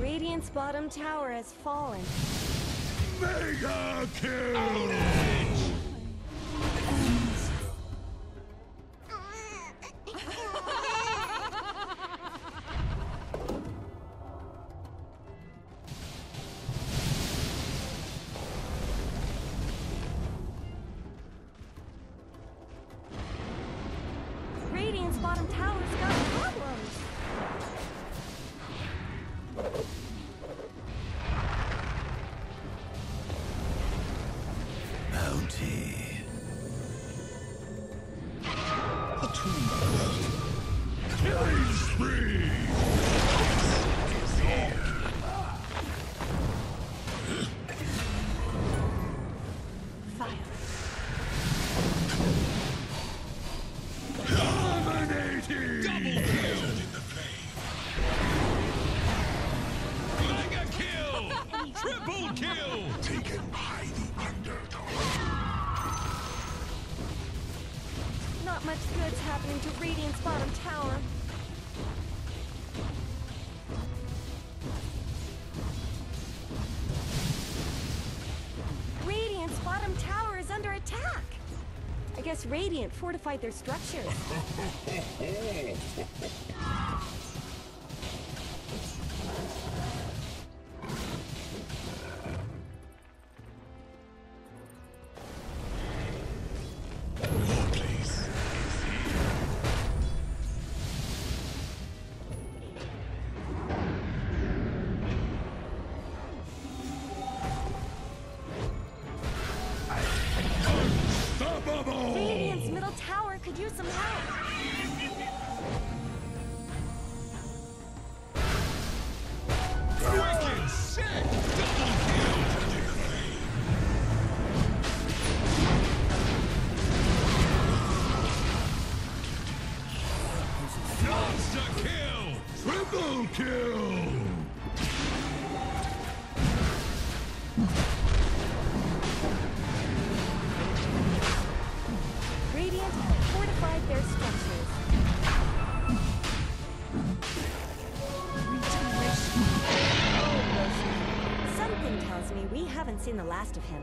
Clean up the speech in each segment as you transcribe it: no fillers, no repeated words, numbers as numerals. Radiant's bottom tower has fallen. Mega kill! Radiant's bottom tower's got problems. Not much good's happening to Radiant's bottom tower. Radiant's bottom tower is under attack. I guess Radiant fortified their structure. Radiant's middle tower could use some help. Wicked sick! Double kill! Monster kill! Triple kill! We haven't seen the last of him.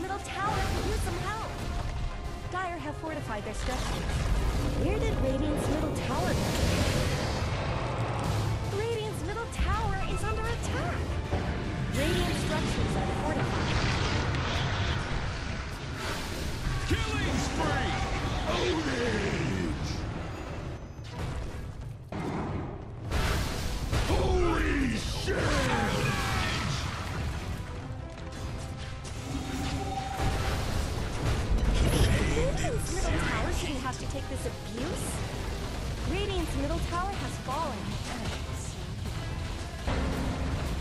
Middle tower could use some help. Dire have fortified their structures. Where did Radiant's middle tower go? Radiant's middle tower is under attack. Radiant structures are fortified. Killing spree! Ownage! middle tower has fallen.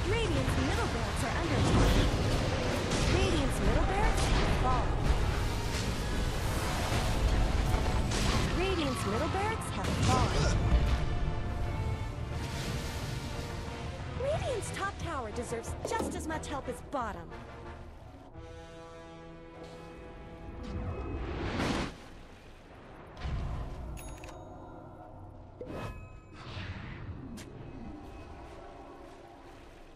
Radiant's middle barracks are under attack. Radiant's middle barracks have fallen. Radiant's middle barracks have fallen. Radiant's top tower deserves just as much help as bottom.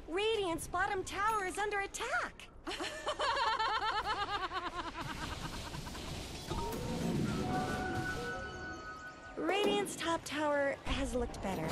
Radiant's bottom tower is under attack! Radiant's top tower has looked better.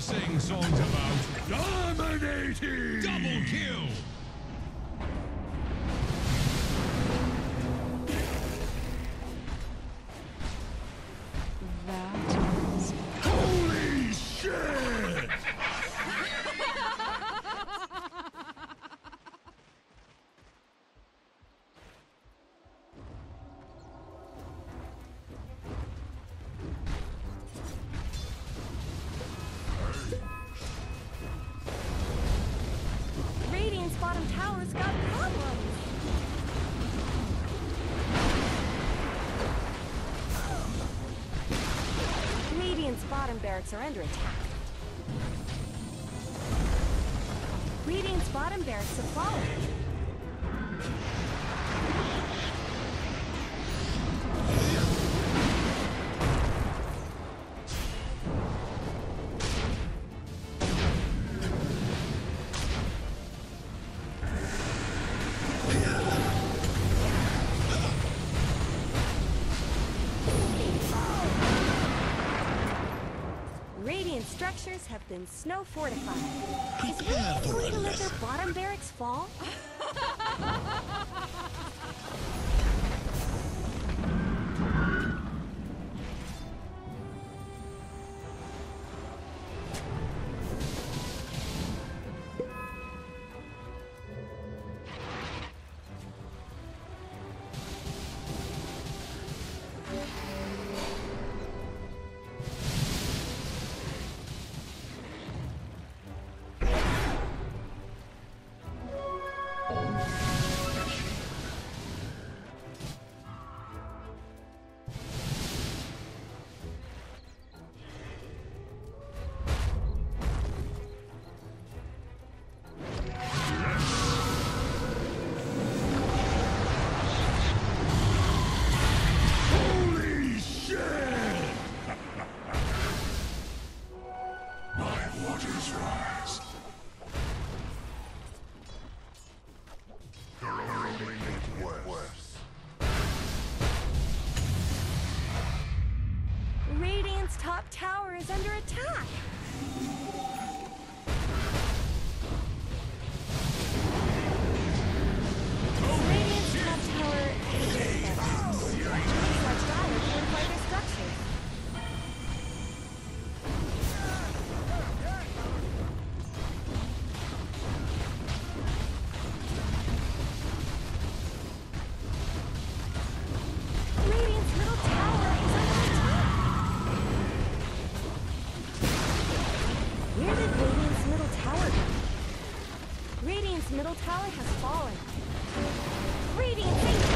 Sing songs about dominating! Double kill! Bottom barracks are under attack. Radiant's bottom barracks have fallen. Structures have been snow fortified. Is Radiant going to let their bottom barracks fall? Middle tower has fallen. Radiant Sanctuary.